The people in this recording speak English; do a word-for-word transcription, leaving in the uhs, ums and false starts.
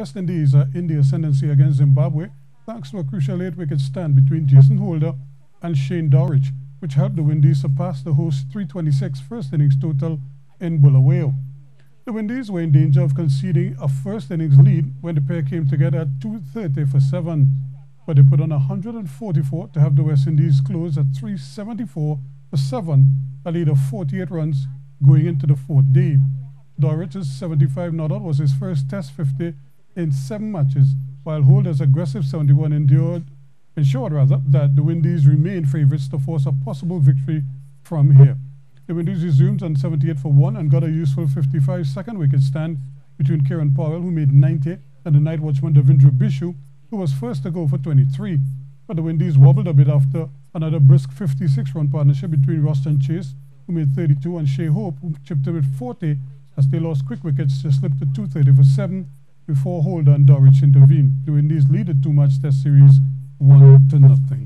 West Indies are in the ascendancy against Zimbabwe thanks to a crucial eight-wicket stand between Jason Holder and Shane Dowrich, which helped the Windies surpass the host's three twenty-six first innings total in Bulawayo. The Windies were in danger of conceding a first innings lead when the pair came together at two thirty for seven, but they put on one hundred forty-four to have the West Indies close at three seventy-four for seven, a lead of forty-eight runs going into the fourth day. Dowrich's seventy-five not out was his first Test fifty in seven matches, while Holder's aggressive seventy-one endured, ensured rather, that the Windies remain favourites to force a possible victory from here. The Windies resumed on seventy-eight for one and got a useful fifty-five second wicket stand between Kieran Powell, who made ninety, and the night watchman Devendra Bishu, who was first to go for twenty-three. But the Windies wobbled a bit after another brisk fifty-six run partnership between Roston Chase, who made thirty-two, and Shea Hope, who chipped in with forty, as they lost quick wickets to slip to two thirty for seven before Holder and Dowrich intervened. The Windies lead the two match Test series one to nothing.